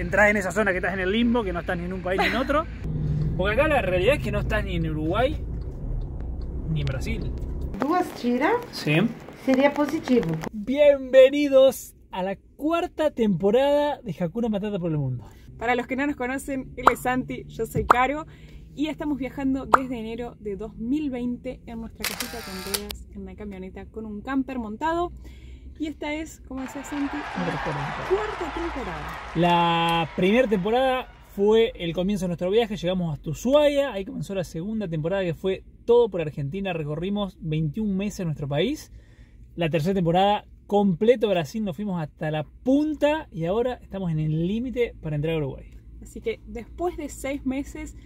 entras en esa zona que estás en el limbo, que no estás ni en un país ni en otro. Porque acá la realidad es que no estás ni en Uruguay ni en Brasil. ¿Dos tiras? Sí. Sería positivo. Bienvenidos a la cuarta temporada de Hakuna Matata por el mundo. Para los que no nos conocen, él es Santi, yo soy Caro. Y estamos viajando desde enero de 2020 en nuestra casita Tantéas, en la camioneta con un camper montado. Y esta es, como decía Santi, la cuarta temporada. La primera temporada fue el comienzo de nuestro viaje, llegamos hasta Ushuaia, ahí comenzó la segunda temporada que fue todo por Argentina, recorrimos 21 meses en nuestro país. La tercera temporada, completo Brasil, nos fuimos hasta la punta y ahora estamos en el límite para entrar a Uruguay. Así que después de 6 meses...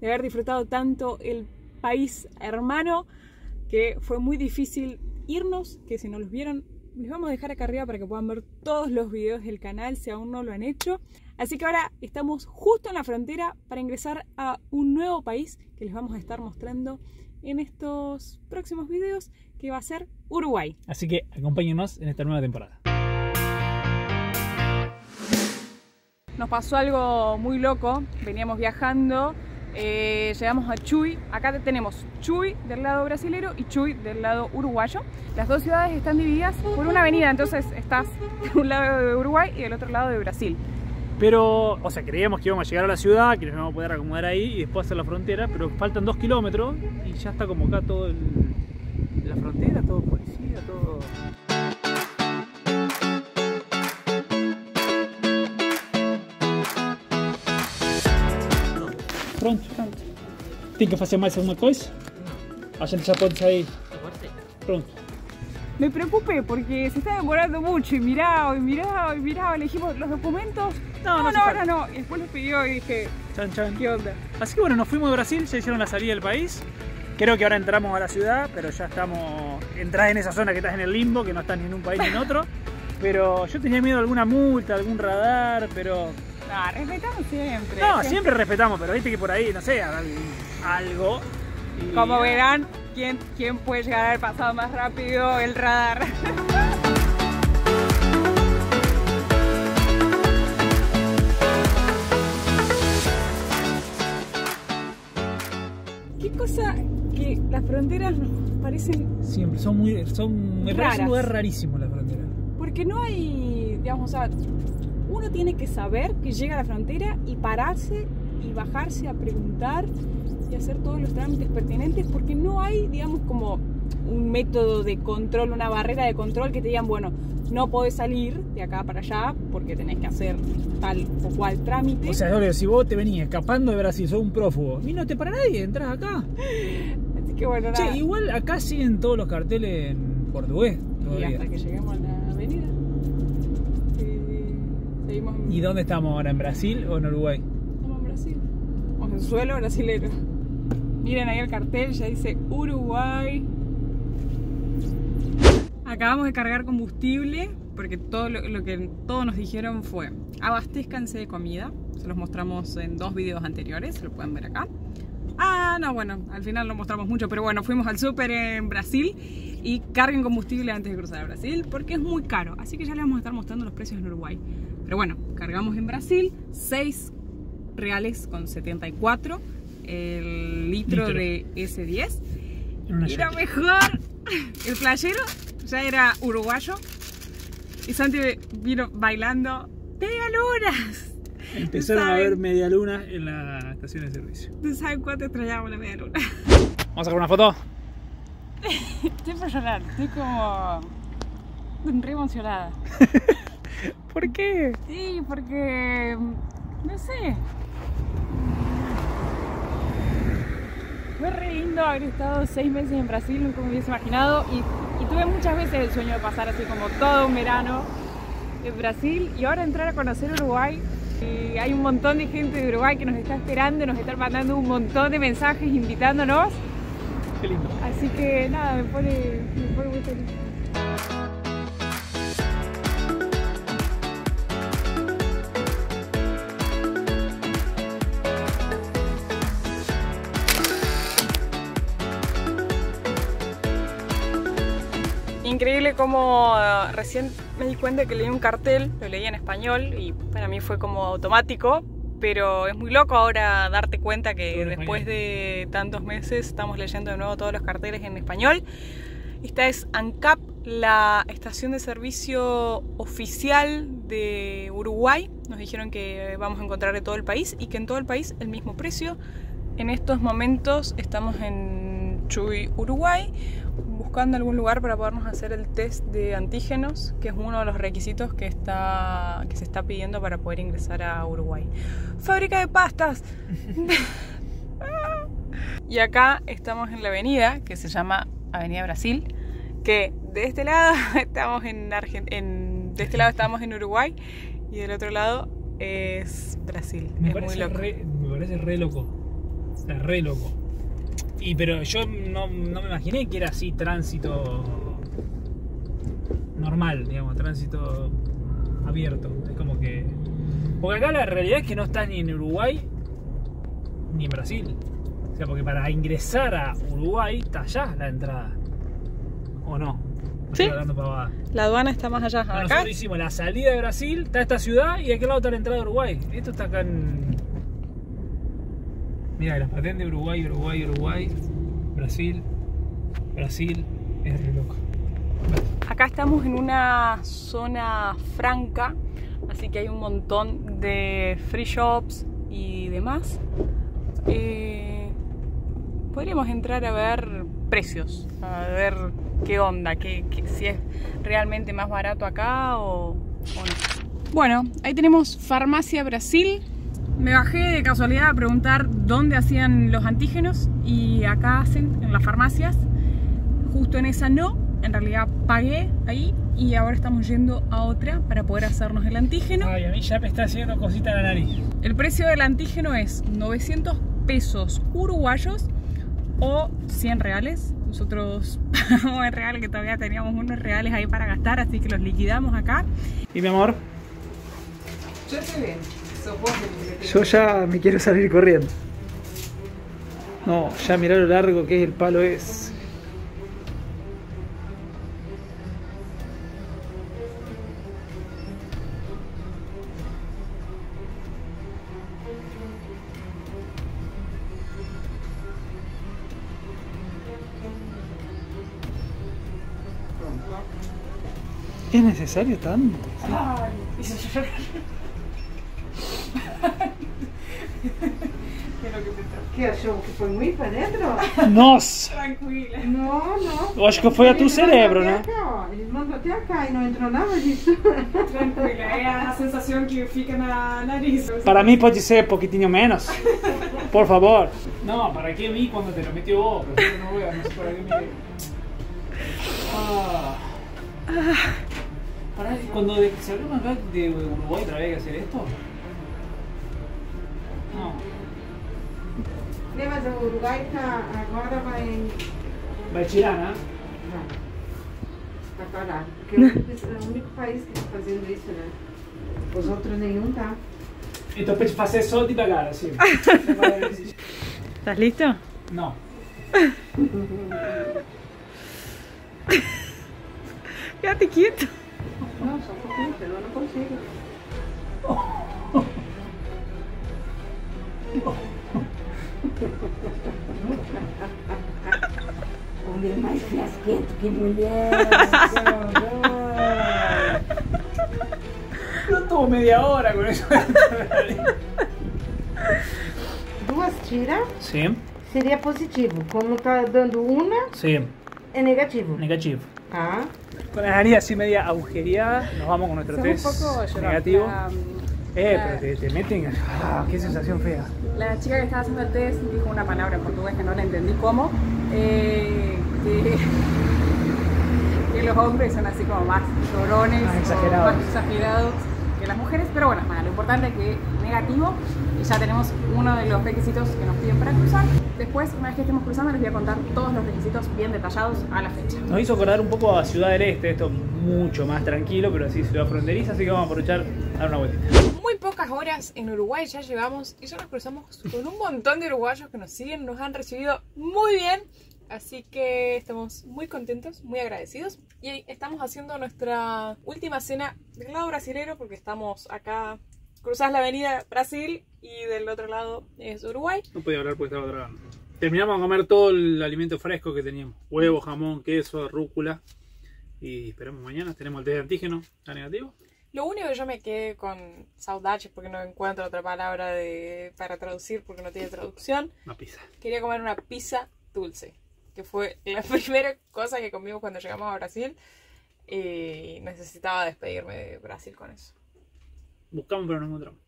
de haber disfrutado tanto el país hermano, que fue muy difícil irnos, que si no los vieron, les vamos a dejar acá arriba para que puedan ver todos los videos del canal si aún no lo han hecho. Así que ahora estamos justo en la frontera para ingresar a un nuevo país que les vamos a estar mostrando en estos próximos videos, que va a ser Uruguay. Así que acompáñenos en esta nueva temporada. Nos pasó algo muy loco, veníamos viajando. Llegamos a Chuy, acá tenemos Chuy del lado brasilero y Chuy del lado uruguayo. Las dos ciudades están divididas por una avenida, entonces estás de un lado de Uruguay y del otro lado de Brasil. Pero, o sea, creíamos que íbamos a llegar a la ciudad, que nos íbamos a poder acomodar ahí y después hacer la frontera, pero faltan 2 kilómetros y ya está como acá todo la frontera, todo policía, todo... Pronto. ¿Tienes que hacer más alguna cosa? No. A gente ya puede salir. Pronto. Me preocupé porque se está demorando mucho y miraba. Le dijimos los documentos. No. Y después los pidió y dije, chan. ¿Qué onda? Así que bueno, nos fuimos de Brasil, ya hicieron la salida del país. Creo que ahora entramos a la ciudad, pero ya estamos... Entrás en esa zona que estás en el limbo, que no estás ni en un país ni en otro. Pero yo tenía miedo a alguna multa, algún radar, pero... Ah, respetamos siempre. Siempre respetamos, pero viste que por ahí, no sé, algo. Y... como verán, ¿quién puede llegar a haber pasado más rápido el radar? ¿Qué cosa que las fronteras nos parecen? Siempre, son muy raras. Es un lugar rarísimo la frontera. Porque no hay, digamos, o sea, uno tiene que saber que llega a la frontera y pararse y bajarse a preguntar y hacer todos los trámites pertinentes, porque no hay, digamos, como un método de control, una barrera de control que te digan, bueno, no podés salir de acá para allá porque tenés que hacer tal o cual trámite. O sea, si vos te venís escapando de Brasil, sos un prófugo, y no te para nadie, entras acá. Así que bueno, nada. Che, igual acá siguen todos los carteles en portugués todavía. Y hasta que lleguemos a la avenida. ¿Y dónde estamos ahora? ¿En Brasil o en Uruguay? Estamos en Brasil. Estamos en suelo brasilero. Miren ahí el cartel, ya dice Uruguay. Acabamos de cargar combustible porque todo lo que todos nos dijeron fue abastézcanse de comida. Se los mostramos en 2 videos anteriores, se lo pueden ver acá. Al final no mostramos mucho, pero bueno, fuimos al súper en Brasil y carguen combustible antes de cruzar a Brasil porque es muy caro, así que ya les vamos a estar mostrando los precios en Uruguay. Pero bueno, cargamos en Brasil, 6 reales con 74 el litro de S10. Y lo mejor, el playero ya era uruguayo y Santi vino bailando medialunas. Empezaron a ver medialunas en la estación de servicio. ¿Tú sabes cuánto extrañamos la medialuna? ¿Vamos a sacar una foto? Estoy por llorar, estoy como... re emocionada. ¿Por qué? Sí, porque... no sé. Fue re lindo haber estado 6 meses en Brasil, nunca me hubiese imaginado. Y tuve muchas veces el sueño de pasar así como todo un verano en Brasil. Y ahora entrar a conocer Uruguay. Y hay un montón de gente de Uruguay que nos está esperando, nos está mandando un montón de mensajes invitándonos. Qué lindo. Así que nada, me pone muy feliz. Increíble como recién me di cuenta que leí un cartel, lo leí en español y para mí fue como automático, pero es muy loco ahora darte cuenta que después de tantos meses estamos leyendo de nuevo todos los carteles en español. Esta es ANCAP, la estación de servicio oficial de Uruguay. Nos dijeron que vamos a encontrar de todo el país y que en todo el país el mismo precio. En estos momentos estamos en Chuy, Uruguay, buscando algún lugar para podernos hacer el test de antígenos, que es uno de los requisitos que se está pidiendo para poder ingresar a Uruguay. ¡Fábrica de pastas! Y acá estamos en la avenida que se llama Avenida Brasil, que de este lado estamos en de este lado estamos en Uruguay y del otro lado es Brasil. Me parece re loco. O sea, re loco. Y pero yo no me imaginé que era así tránsito normal, digamos, tránsito abierto. Es como que... Porque acá la realidad es que no estás ni en Uruguay ni en Brasil. O sea, porque para ingresar a Uruguay está allá la entrada. ¿O no? Sí. La aduana está más allá. Bueno, acá nosotros hicimos la salida de Brasil, está esta ciudad, y de aquel lado está la entrada de Uruguay. Esto está acá en... Mira, las patentes de Uruguay, Uruguay, Uruguay, Brasil, Brasil, es re loco. Acá estamos en una zona franca, así que hay un montón de free shops y demás. Podríamos entrar a ver precios, a ver qué onda, si es realmente más barato acá o no. Bueno, ahí tenemos Farmacia Brasil. Me bajé de casualidad a preguntar dónde hacían los antígenos y acá hacen, en las farmacias. Justo en esa no, en realidad pagué ahí y ahora estamos yendo a otra para poder hacernos el antígeno. Ay, a mí ya me está haciendo cosita en la nariz. El precio del antígeno es 900 pesos uruguayos o 100 reales. Nosotros pagamos en real, que todavía teníamos unos reales ahí para gastar, así que los liquidamos acá. ¿Y mi amor? Yo te veo. Sos vos el que te... Yo ya me quiero salir corriendo. No, ya mirá lo largo que es el palo ese. ¿Es necesario tanto? ¿Sí? Ay, hizo llorar. Pero que te ¿qué achou? ¿Que foi muito para dentro? Nossa! Tranquila. No, no. Eu acho que foi a tu cérebro, né? Ele mandou até acá e não entrou nada disso. Tranquila, é a sensação que fica na nariz. Para mim pode ser um pouquinho menos. Por favor. Não, para que vi quando te lo metió vos? Pero não veo, não sei para que me... Ah. Para, cuando salgamos acá de Uruguay otra vez hay que hacer esto. No. Leva de Uruguay ahora va en... Va a Chilana. No. Va a parar. Porque es el único país que está haciendo eso, ¿no? Los otros ninguno está. Entonces para hacer solo devagar, así. ¿Estás listo? No. Quédate quieto. No, só por ti, pero no consigo. Hombre, más fiasqueto que mulher. No tomo media hora con eso. ¿Dos tiras? Sí. Sería positivo. Como está dando una, sí, es negativo. Negativo. Ah. Con la nariz así media agujereada, nos vamos con nuestro test negativo. Pero te meten... Ah, qué sensación fea. La chica que estaba haciendo el test dijo una palabra en portugués que no la entendí cómo. Que los hombres son así como más llorones, más exagerados que las mujeres. Pero bueno, nada, lo importante es que negativo. Y ya tenemos uno de los requisitos que nos piden para cruzar. Después, una vez que estemos cruzando, les voy a contar todos los requisitos bien detallados a la fecha. Nos hizo acordar un poco a Ciudad del Este, esto mucho más tranquilo, pero así ciudad fronteriza, así que vamos a aprovechar a dar una vueltita. Muy pocas horas en Uruguay ya llegamos y ya nos cruzamos con un montón de uruguayos que nos siguen, nos han recibido muy bien. así que estamos muy contentos, muy agradecidos. Y estamos haciendo nuestra última cena del lado brasilero, porque estamos acá, cruzás la avenida Brasil y del otro lado es Uruguay. No podía hablar porque estaba tragando. Terminamos de comer todo el alimento fresco que teníamos: huevo, jamón, queso, rúcula. Y esperamos mañana, tenemos el test de antígeno, ¿está negativo? Lo único que yo me quedé con saudades, porque no encuentro otra palabra para traducir, porque no tiene traducción. Una pizza. Quería comer una pizza dulce, que fue la primera cosa que comimos cuando llegamos a Brasil. Y necesitaba despedirme de Brasil con eso. Buscamos pero no encontramos.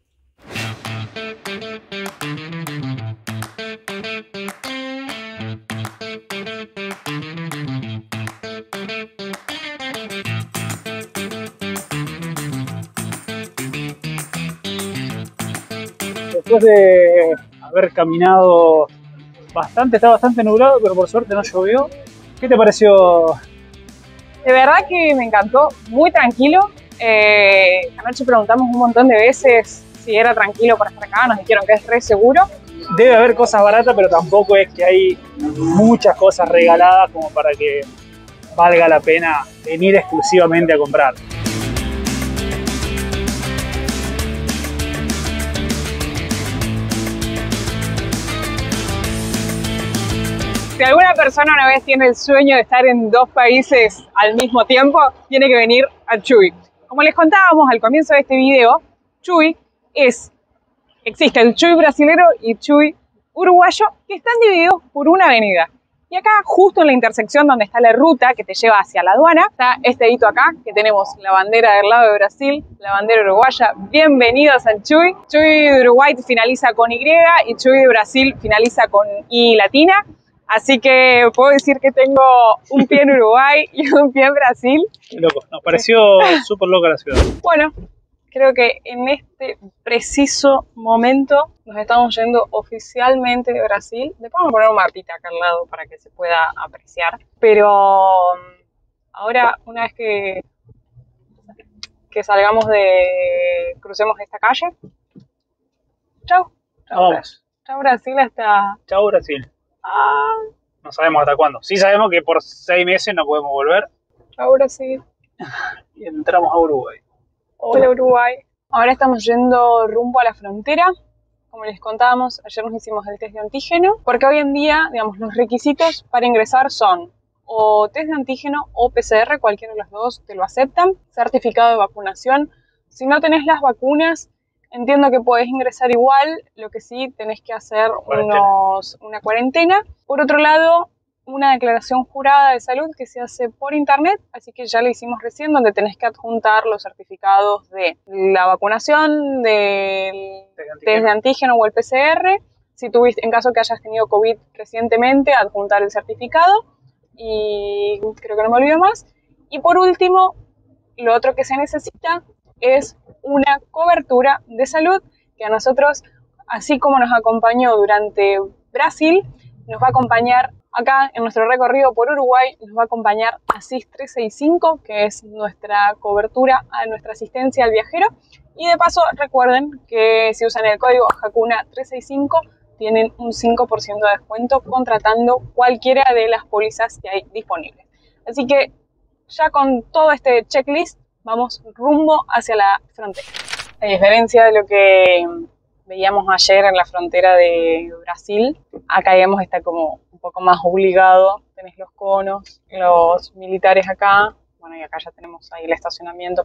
Después de haber caminado bastante, está bastante nublado, pero por suerte no llovió. ¿Qué te pareció? De verdad que me encantó, muy tranquilo. Anoche preguntamos un montón de veces si era tranquilo para estar acá, nos dijeron que es re seguro. Debe haber cosas baratas, pero tampoco es que hay muchas cosas regaladas como para que valga la pena venir exclusivamente a comprar. Si alguna persona una vez tiene el sueño de estar en dos países al mismo tiempo, tiene que venir a Chuy. Como les contábamos al comienzo de este video, Chuy existe el Chuy brasilero y Chuy uruguayo, que están divididos por una avenida. Y acá, justo en la intersección donde está la ruta que te lleva hacia la aduana, está este hito acá, que tenemos la bandera del lado de Brasil, la bandera uruguaya. Bienvenidos al Chuy. Chuy de Uruguay finaliza con Y y Chuy de Brasil finaliza con I latina. Así que puedo decir que tengo un pie en Uruguay y un pie en Brasil. Qué loco, nos pareció súper loca la ciudad. Bueno, creo que en este preciso momento nos estamos yendo oficialmente de Brasil. Después vamos a poner un mapita acá al lado para que se pueda apreciar. Pero ahora, una vez que salgamos crucemos esta calle. Chau. Chau, chau Brasil hasta... Chau Brasil. Ah. No sabemos hasta cuándo. Sí sabemos que por 6 meses no podemos volver. Ahora sí. Y entramos a Uruguay. Hola Uruguay. Ahora estamos yendo rumbo a la frontera. Como les contábamos, ayer nos hicimos el test de antígeno. Porque hoy en día, digamos, los requisitos para ingresar son o test de antígeno o PCR. Cualquiera de los dos te lo aceptan. Certificado de vacunación. Si no tenés las vacunas, entiendo que podés ingresar igual, lo que sí tenés que hacer una cuarentena. Por otro lado, una declaración jurada de salud que se hace por internet, así que ya la hicimos recién, donde tenés que adjuntar los certificados de la vacunación, del test de antígeno o el PCR. Si tuviste, en caso que hayas tenido COVID recientemente, adjuntar el certificado. Y creo que no me olvido más. Y por último, lo otro que se necesita es una cobertura de salud que a nosotros, así como nos acompañó durante Brasil, nos va a acompañar acá en nuestro recorrido por Uruguay, nos va a acompañar ASIS365, que es nuestra cobertura a nuestra asistencia al viajero. Y de paso recuerden que si usan el código Hakuna365 tienen un 5% de descuento contratando cualquiera de las pólizas que hay disponibles. Así que ya con todo este checklist, vamos rumbo hacia la frontera. A diferencia de lo que veíamos ayer en la frontera de Brasil, acá digamos está como un poco más obligado. Tenés los conos, los militares acá. Bueno, y acá ya tenemos ahí el estacionamiento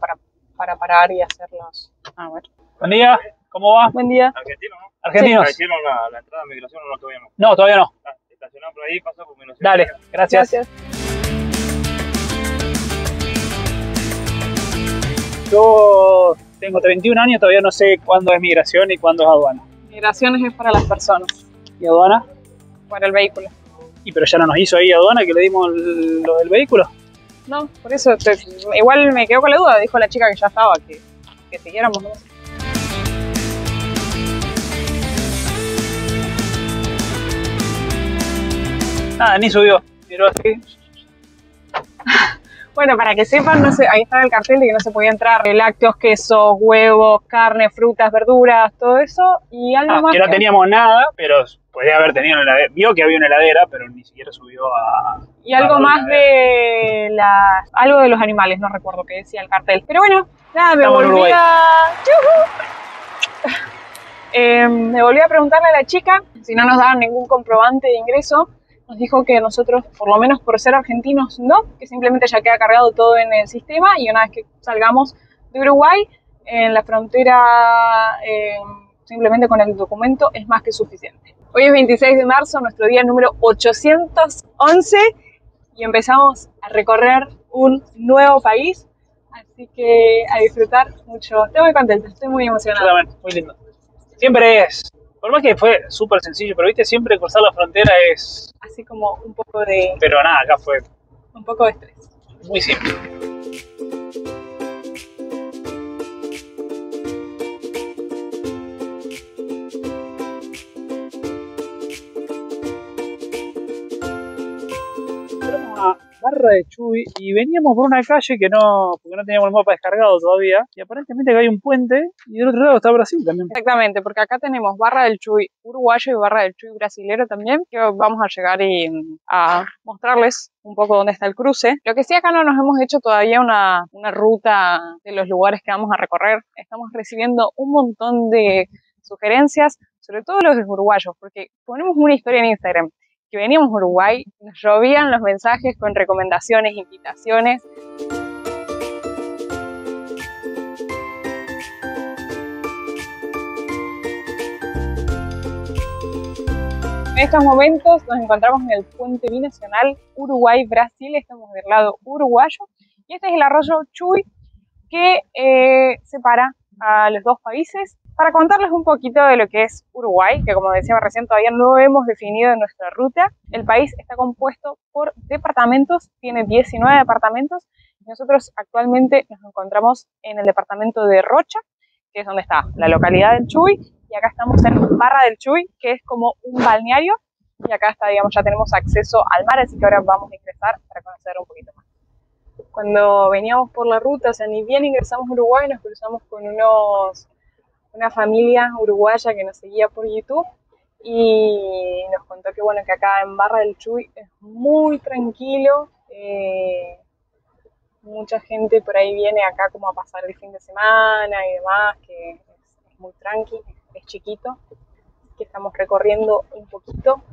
para parar y hacerlos. A ver. Buen día, ¿cómo va? Buen día. Argentino, ¿no? Argentinos. Sí. ¿Hicieron la entrada de migración o no? Todavía no. No, todavía no. Estacionado por ahí, pasó por migración. Dale, gracias. Gracias. Yo tengo 31 años, todavía no sé cuándo es migración y cuándo es aduana. Migraciones es para las personas. ¿Y aduana? Para el vehículo. ¿Y pero ya no nos hizo ahí aduana que le dimos lo del vehículo? No, por eso igual me quedo con la duda, dijo la chica que ya estaba, que siguiéramos. ¿No? Nada, ni subió, miró así. Bueno, para que sepan, no sé, ahí estaba el cartel de que no se podía entrar. Lácteos, quesos, huevos, carne, frutas, verduras, todo eso. Y algo más que no teníamos nada, pero podía haber tenido una heladera. Vio que había una heladera, pero ni siquiera subió a... Y algo más de las... Algo de los animales, no recuerdo qué decía el cartel. Pero bueno, nada, me volví a... me volví a preguntarle a la chica si no nos daban ningún comprobante de ingreso. Nos dijo que nosotros, por lo menos por ser argentinos, no, que simplemente ya queda cargado todo en el sistema y una vez que salgamos de Uruguay, en la frontera, simplemente con el documento es más que suficiente. Hoy es 26 de marzo, nuestro día número 811 y empezamos a recorrer un nuevo país, así que a disfrutar mucho. Estoy muy contenta, estoy muy emocionada. Muy lindo. Siempre es. Por más que fue súper sencillo, pero viste, siempre cruzar la frontera es... Así como un poco de... Pero nada, acá fue... Un poco de estrés. Muy simple. Entramos a Barra del Chuy y veníamos por una calle que no... Porque no teníamos el mapa descargado todavía. Y aparentemente acá hay un puente y del otro lado está Brasil también. Exactamente, porque acá tenemos Barra del Chuy uruguayo y Barra del Chuy brasilero también. Que vamos a llegar y a mostrarles un poco dónde está el cruce. Lo que sí, acá no nos hemos hecho todavía una ruta de los lugares que vamos a recorrer. Estamos recibiendo un montón de sugerencias, sobre todo los uruguayos, porque ponemos una historia en Instagram. Que veníamos a Uruguay, nos llovían los mensajes con recomendaciones, invitaciones. En estos momentos nos encontramos en el puente binacional Uruguay-Brasil, estamos del lado uruguayo, y este es el arroyo Chuy que separa a los dos países. Para contarles un poquito de lo que es Uruguay, que como decía recién todavía no hemos definido en nuestra ruta, el país está compuesto por departamentos, tiene 19 departamentos. Nosotros actualmente nos encontramos en el departamento de Rocha, que es donde está la localidad del Chuy, y acá estamos en Barra del Chuy, que es como un balneario, y acá está, digamos, ya tenemos acceso al mar, así que ahora vamos a ingresar para conocer un poquito más. Cuando veníamos por la ruta, o sea, ni bien ingresamos a Uruguay, nos cruzamos con una familia uruguaya que nos seguía por YouTube y nos contó que bueno, que acá en Barra del Chuy es muy tranquilo, mucha gente por ahí viene acá como a pasar el fin de semana y demás, que es muy tranqui, es chiquito, que estamos recorriendo un poquito.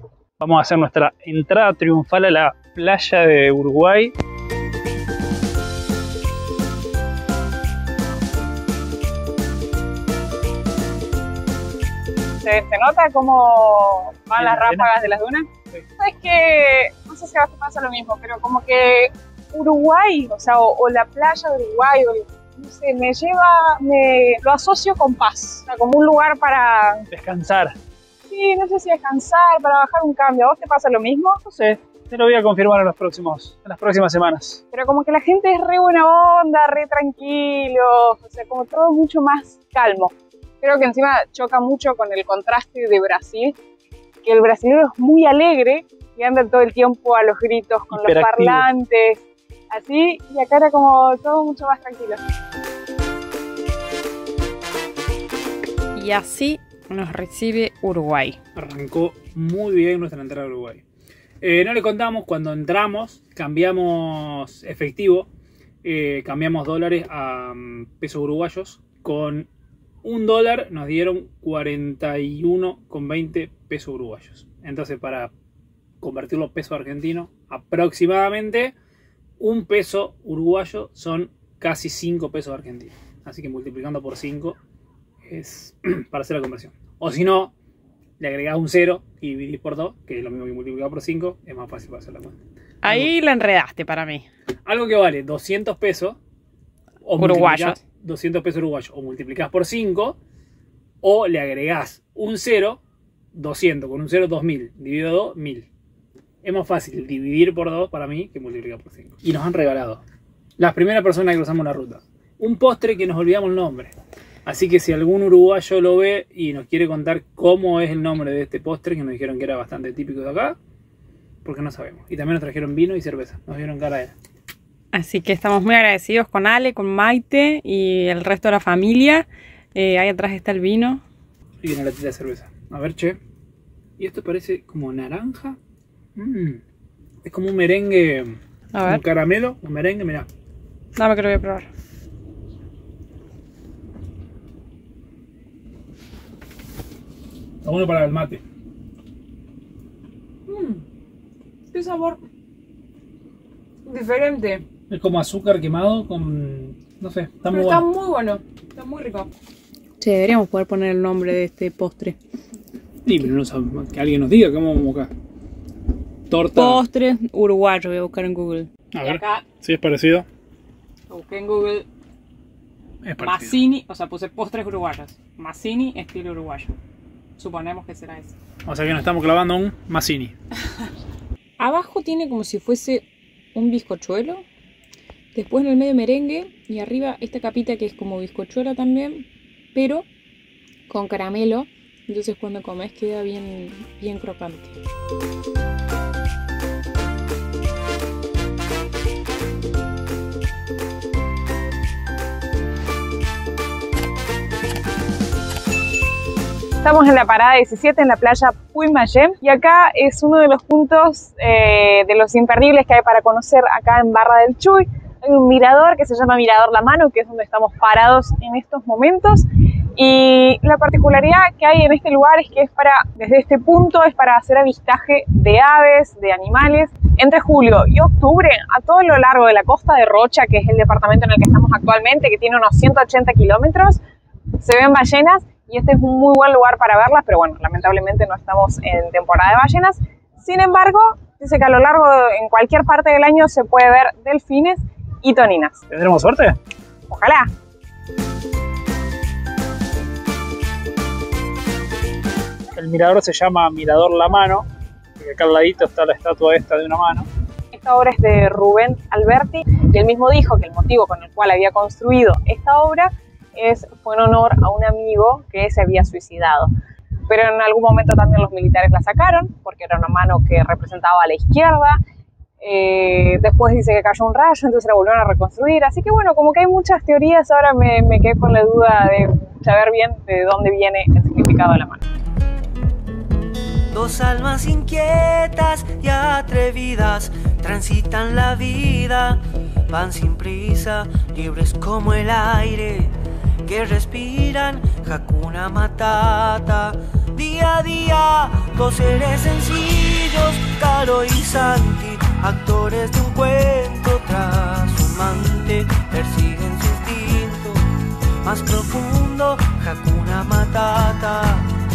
Vamos a hacer nuestra entrada triunfal a la playa de Uruguay. ¿Se nota cómo van las ráfagas de las dunas? Sí. Sabes que, no sé si a vos pasa lo mismo, pero como que Uruguay, o sea, o la playa de Uruguay, o, no sé, me lleva, lo asocio con paz, o sea, como un lugar para... Descansar. Sí, no sé si descansar, para bajar un cambio. ¿A vos te pasa lo mismo? No sé, te lo voy a confirmar en las próximas semanas. Pero como que la gente es re buena onda, re tranquilo, o sea, como todo mucho más calmo. Creo que encima choca mucho con el contraste de Brasil, que el brasileño es muy alegre y anda todo el tiempo a los gritos con los parlantes, así, y acá era como todo mucho más tranquilo. Y así nos recibe Uruguay. Arrancó muy bien nuestra entrada a Uruguay. No le contamos, cuando entramos cambiamos efectivo, cambiamos dólares a pesos uruguayos, con $1 nos dieron 41,20 pesos uruguayos. Entonces, para convertirlo a peso argentino, aproximadamente un peso uruguayo son casi 5 pesos argentinos. Así que multiplicando por 5 es para hacer la conversión. O si no, le agregás un 0 y dividís por 2, que es lo mismo que multiplicar por 5, es más fácil para hacer la cuenta. Ahí la enredaste para mí. Algo que vale 200 pesos uruguayos. 200 pesos uruguayos, o multiplicás por 5, o le agregás un 0, 200, con un 0, 2000, dividido 2, 1000. Es más fácil dividir por 2 para mí que multiplicar por 5. Y nos han regalado, las primeras personas que cruzamos la ruta, un postre que nos olvidamos el nombre. Así que si algún uruguayo lo ve y nos quiere contar cómo es el nombre de este postre, que nos dijeron que era bastante típico de acá, porque no sabemos. Y también nos trajeron vino y cerveza, nos dieron cara de... Así que estamos muy agradecidos con Ale, con Maite y el resto de la familia. Ahí atrás está el vino. Y una latita de cerveza. A ver, che. Y esto parece como naranja. Es como un merengue. A ver. Un caramelo, un merengue, mirá. Dame que lo voy a probar. Está bueno para el mate. Qué sabor diferente. Es como azúcar quemado con... no sé, está muy bueno. Está muy bueno, está muy rico. Che, deberíamos poder poner el nombre de este postre. Sí, pero no sabemos, que alguien nos diga cómo vamos acá. Torta. Postre uruguayo, voy a buscar en Google. A ver, si es parecido. Lo busqué en Google. Es parecido. Mazzini, o sea, puse postres uruguayos. Mazzini, estilo uruguayo. Suponemos que será ese. O sea que nos estamos clavando un Mazzini. Abajo tiene como si fuese un bizcochuelo. Después en el medio merengue. Y arriba esta capita que es como bizcochuelo también. Pero con caramelo. Entonces cuando comes queda bien, bien crocante. Estamos en la parada 17 en la playa Puymayem y acá es uno de los puntos de los imperdibles que hay para conocer acá en Barra del Chuy. Hay un mirador que se llama Mirador La Mano, que es donde estamos parados en estos momentos. Y la particularidad que hay en este lugar es que es para, desde este punto es para hacer avistaje de aves, de animales. Entre julio y octubre, a todo lo largo de la costa de Rocha, que es el departamento en el que estamos actualmente, que tiene unos 180 kilómetros, se ven ballenas. Y este es un muy buen lugar para verlas, pero bueno, lamentablemente no estamos en temporada de ballenas. Sin embargo, dice que a lo largo, en cualquier parte del año, se puede ver delfines y toninas. ¿Tendremos suerte? Ojalá. El mirador se llama Mirador La Mano, porque acá al ladito está la estatua esta de una mano. Esta obra es de Rubén Alberti, y él mismo dijo que el motivo con el cual había construido esta obra fue en honor a un amigo que se había suicidado. Pero en algún momento también los militares la sacaron, porque era una mano que representaba a la izquierda. Después dice que cayó un rayo, entonces la volvieron a reconstruir. Así que bueno, como que hay muchas teorías, ahora me quedé con la duda de saber bien de dónde viene el significado de la mano. Dos almas inquietas y atrevidas transitan la vida, van sin prisa, libres como el aire que respiran, Hakuna Matata. Día a día, dos seres sencillos, Caro y Santi, actores de un cuento trashumante, persiguen su instinto más profundo, Hakuna Matata.